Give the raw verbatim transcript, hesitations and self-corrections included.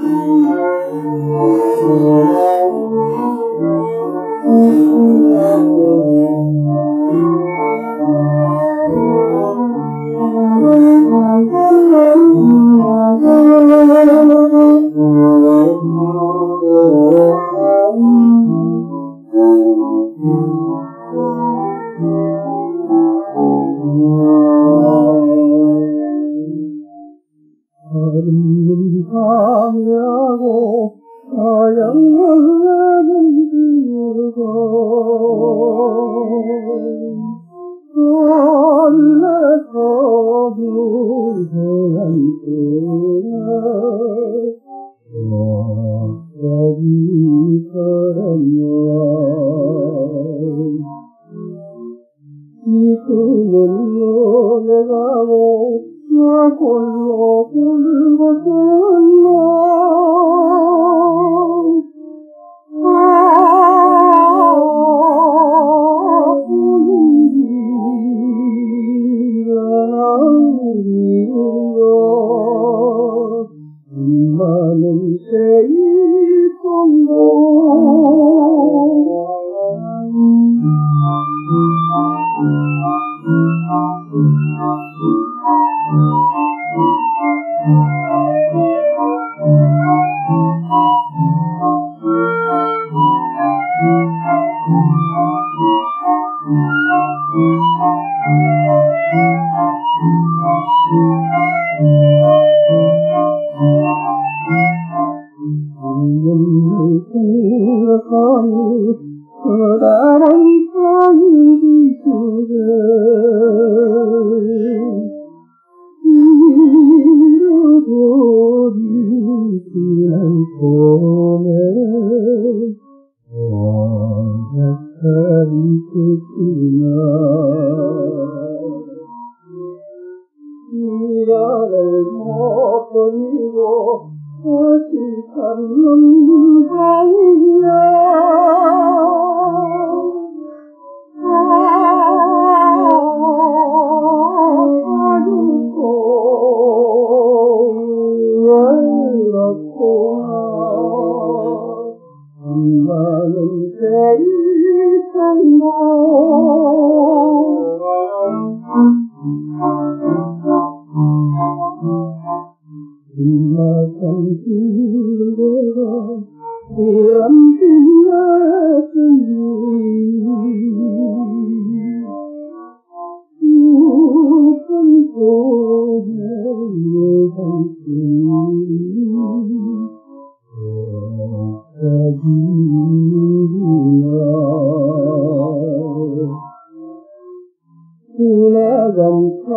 한번더